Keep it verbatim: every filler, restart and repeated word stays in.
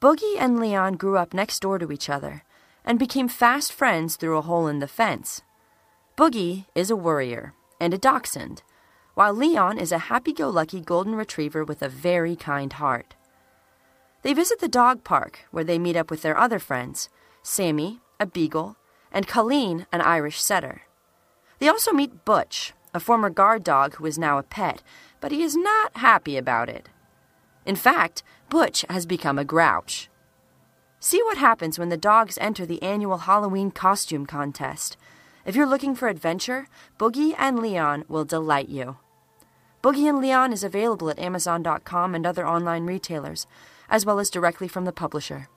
Boogie and Leon grew up next door to each other and became fast friends through a hole in the fence. Boogie is a worrier and a dachshund, while Leon is a happy-go-lucky golden retriever with a very kind heart. They visit the dog park, where they meet up with their other friends, Sammy, a beagle, and Colleen, an Irish setter. They also meet Butch, a former guard dog who is now a pet, but he is not happy about it. In fact, Butch has become a grouch. See what happens when the dogs enter the annual Halloween costume contest. If you're looking for adventure, Boogie and Leon will delight you. Boogie and Leon is available at Amazon dot com and other online retailers, as well as directly from the publisher.